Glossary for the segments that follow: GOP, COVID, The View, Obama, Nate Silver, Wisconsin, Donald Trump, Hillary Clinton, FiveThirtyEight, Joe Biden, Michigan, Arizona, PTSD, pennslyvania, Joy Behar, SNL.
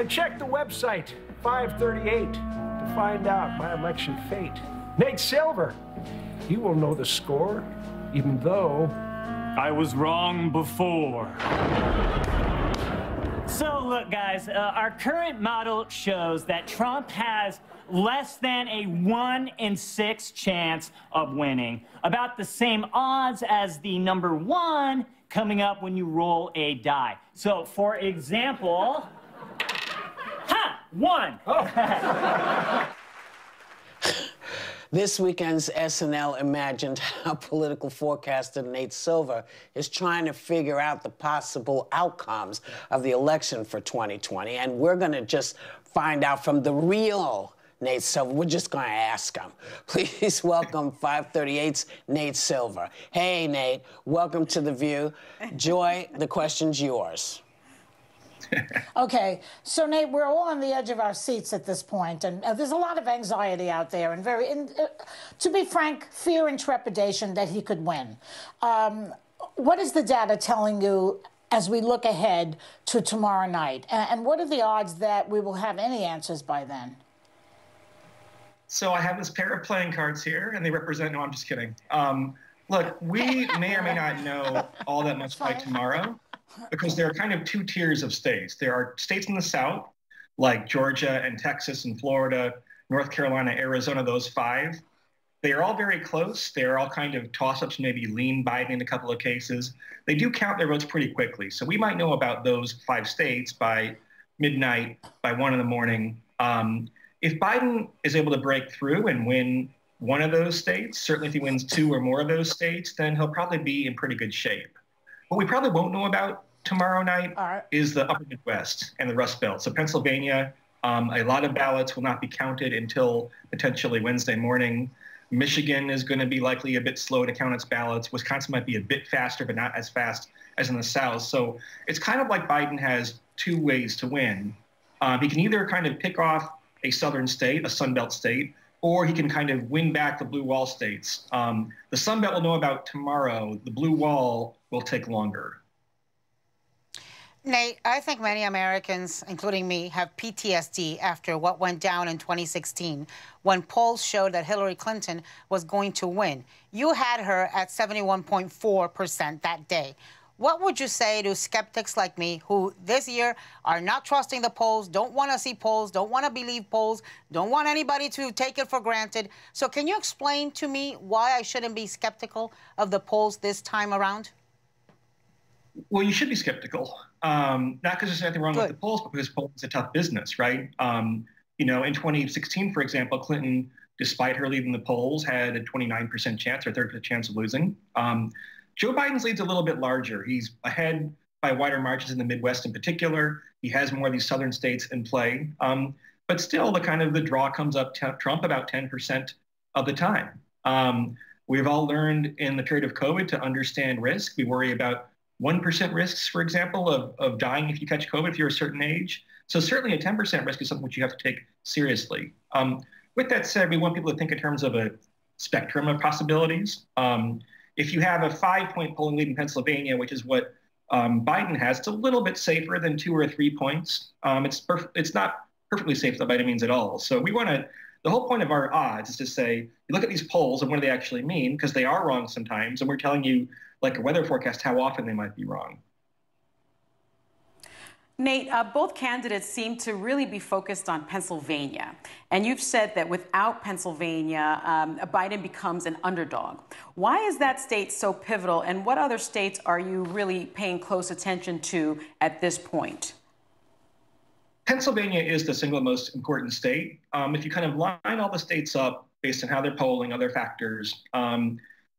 I checked the website, FiveThirtyEight, to find out my election fate. Nate Silver, you will know the score, even though I was wrong before. So look, guys, our current model shows that Trump has less than a 1 in 6 chance of winning, about the same odds as the number 1 coming up when you roll a die. So, for example, ha! 1! Oh. This weekend's SNL imagined how political forecaster Nate Silver is trying to figure out the possible outcomes of the election for 2020, and we're going to just find out from the real Nate Silver. We're just going to ask him. Please welcome 538's Nate Silver. Hey, Nate. Welcome to The View. Joy, the question's yours. Okay, so Nate, we're all on the edge of our seats at this point, and there's a lot of anxiety out there, and to be frank, fear and trepidation that he could win. What is the data telling you as we look ahead to tomorrow night, and what are the odds that we will have any answers by then? So I have this pair of playing cards here, and they represent... No, I'm just kidding. Look, we may or may not know all that much by tomorrow, because there are kind of 2 tiers of states. There are states in the South, like Georgia and Texas and Florida, North Carolina, Arizona, those 5. They are all very close. They are all kind of toss-ups, maybe lean Biden in a couple of cases. They do count their votes pretty quickly. So we might know about those 5 states by midnight, by 1 in the morning. If Biden is able to break through and win 1 of those states, certainly if he wins 2 or more of those states, then he'll probably be in pretty good shape. What we probably won't know about tomorrow night is the upper Midwest and the Rust Belt. So Pennsylvania, a lot of ballots will not be counted until potentially Wednesday morning. Michigan is going to be likely a bit slow to count its ballots. Wisconsin might be a bit faster, but not as fast as in the South. So it's kind of like Biden has 2 ways to win. He can either kind of pick off a southern state, a Sun Belt state, or he can kind of win back the blue wall states. The Sun Belt we'll know about tomorrow. The blue wall will take longer. Nate, I think many Americans, including me, have PTSD after what went down in 2016, when polls showed that Hillary Clinton was going to win. You had her at 71.4% that day. What would you say to skeptics like me who this year are not trusting the polls, don't want to see polls, don't want to believe polls, don't want anybody to take it for granted? So can you explain to me why I shouldn't be skeptical of the polls this time around? Well, you should be skeptical. Not because there's anything wrong with the polls, but because polls is a tough business, right? You know, in 2016, for example, Clinton, despite her leading the polls, had a 29% chance or 30% chance of losing. Joe Biden's lead's a little bit larger. He's ahead by wider margins in the Midwest in particular. He has more of these southern states in play. But still, the draw comes up to Trump about 10% of the time. We've all learned in the period of COVID to understand risk. We worry about 1% risks, for example, of dying if you catch COVID if you're a certain age. So certainly a 10% risk is something which you have to take seriously. With that said, we want people to think in terms of a spectrum of possibilities. If you have a 5-point polling lead in Pennsylvania, which is what Biden has, it's a little bit safer than 2 or 3 points. It's not perfectly safe by any means at all. So we want to, the whole point of our odds is to say, you look at these polls and what do they actually mean? Because they are wrong sometimes. And we're telling you, like a weather forecast, how often they might be wrong. Nate, both candidates seem to really be focused on Pennsylvania. And you've said that without Pennsylvania, Biden becomes an underdog. Why is that state so pivotal, and what other states are you really paying close attention to at this point? Pennsylvania is the single most important state. If you line all the states up based on how they're polling, other factors,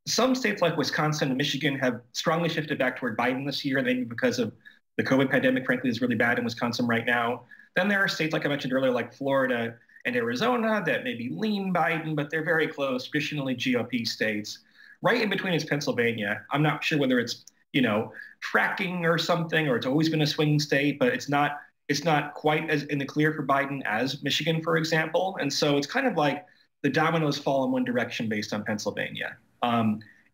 some states like Wisconsin and Michigan have strongly shifted back toward Biden this year, maybe because of the COVID pandemic, frankly, is really bad in Wisconsin right now. Then there are states, like I mentioned earlier, like Florida and Arizona that maybe lean Biden, but they're very close, traditionally GOP states. Right in between is Pennsylvania. I'm not sure whether it's, fracking or something, or it's always been a swing state, but it's not quite as in the clear for Biden as Michigan, for example. And so it's kind of like the dominoes fall in one direction based on Pennsylvania.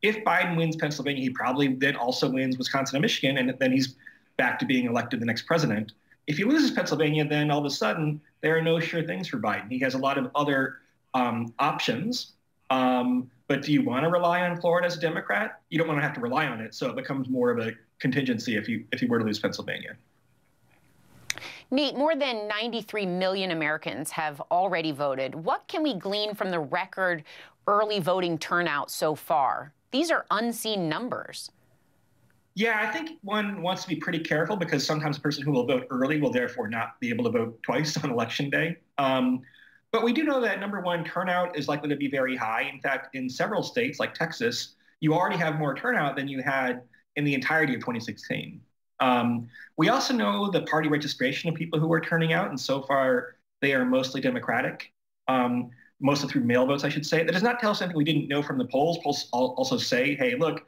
If Biden wins Pennsylvania, he probably then also wins Wisconsin and Michigan, and then he's back to being elected the next president. If he loses Pennsylvania, then all of a sudden there are no sure things for Biden. He has a lot of other options. But do you want to rely on Florida as a Democrat? You don't want to have to rely on it, so it becomes more of a contingency if you were to lose Pennsylvania. Nate, more than 93 million Americans have already voted. What can we glean from the record early voting turnout so far? These are unseen numbers. Yeah, I think one wants to be pretty careful because sometimes the person who will vote early will therefore not be able to vote twice on Election Day. But we do know that, number one, turnout is likely to be very high. In fact, in several states like Texas, you already have more turnout than you had in the entirety of 2016. We also know the party registration of people who are turning out, and so far they are mostly Democratic, mostly through mail votes, I should say. That does not tell us anything we didn't know from the polls. Polls also say, hey, look,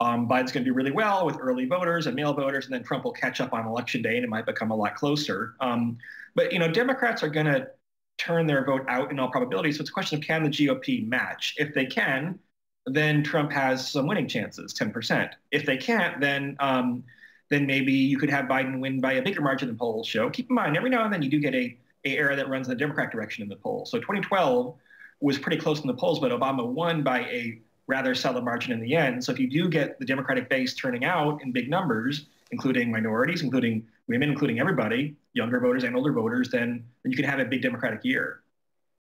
Biden's going to do really well with early voters and mail voters, and then Trump will catch up on Election Day, and it might become a lot closer. But, you know, Democrats are going to turn their vote out in all probability, so it's a question of can the GOP match? If they can, then Trump has some winning chances, 10%. If they can't, then maybe you could have Biden win by a bigger margin than polls show. Keep in mind, every now and then you do get an era that runs in the Democrat direction in the polls. So 2012 was pretty close in the polls, but Obama won by a rather solid margin in the end. So if you do get the Democratic base turning out in big numbers, including minorities, including women, including everybody, younger voters and older voters, then you can have a big Democratic year.